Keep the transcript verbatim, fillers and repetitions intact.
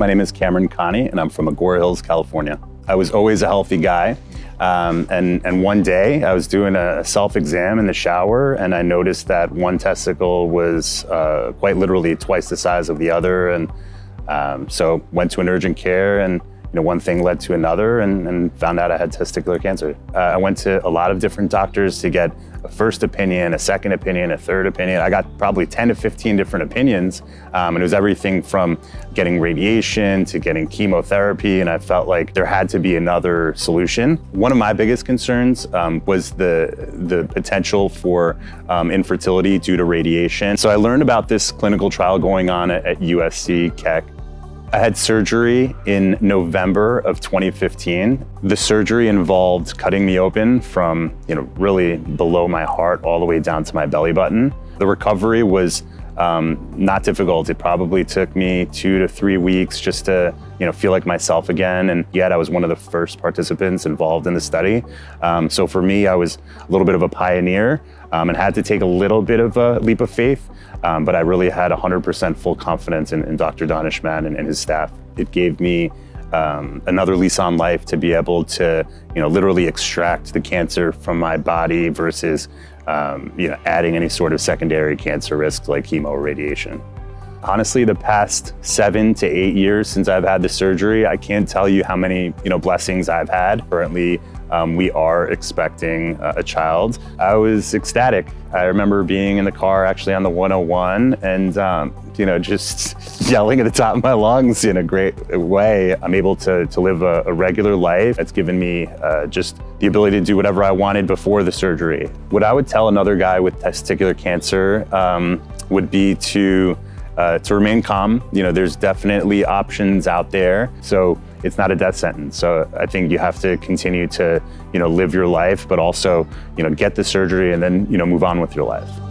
My name is Cameron Khani, and I'm from Agoura Hills, California. I was always a healthy guy, um, and, and one day I was doing a self-exam in the shower, and I noticed that one testicle was uh, quite literally twice the size of the other, and um, so went to an urgent care, and you know, one thing led to another, and, and found out I had testicular cancer. Uh, I went to a lot of different doctors to get a first opinion, a second opinion, a third opinion. I got probably ten to fifteen different opinions, um, and it was everything from getting radiation to getting chemotherapy, and I felt like there had to be another solution. One of my biggest concerns um, was the, the potential for um, infertility due to radiation. So I learned about this clinical trial going on at, at U S C Keck. I had surgery in November of twenty fifteen. The surgery involved cutting me open from, you know, really below my heart all the way down to my belly button. The recovery was um, not difficult. It probably took me two to three weeks just to, you know, feel like myself again. And yet I was one of the first participants involved in the study. Um, so for me, I was a little bit of a pioneer um, and had to take a little bit of a leap of faith. Um, but I really had one hundred percent full confidence in, in Doctor Donishman and, and his staff. It gave me um, another lease on life to be able to, you know, literally extract the cancer from my body versus, um, you know, adding any sort of secondary cancer risks like chemo or radiation. Honestly, the past seven to eight years since I've had the surgery, I can't tell you how many, you know, blessings I've had. Currently, um, we are expecting a, a child. I was ecstatic. I remember being in the car actually on the one oh one and, um, you know, just yelling at the top of my lungs in a great way. I'm able to, to live a, a regular life. It's given me uh, just the ability to do whatever I wanted before the surgery. What I would tell another guy with testicular cancer um, would be to Uh, to remain calm. You know, there's definitely options out there. So it's not a death sentence. So I think you have to continue to, you know, live your life, but also, you know, get the surgery and then, you know, move on with your life.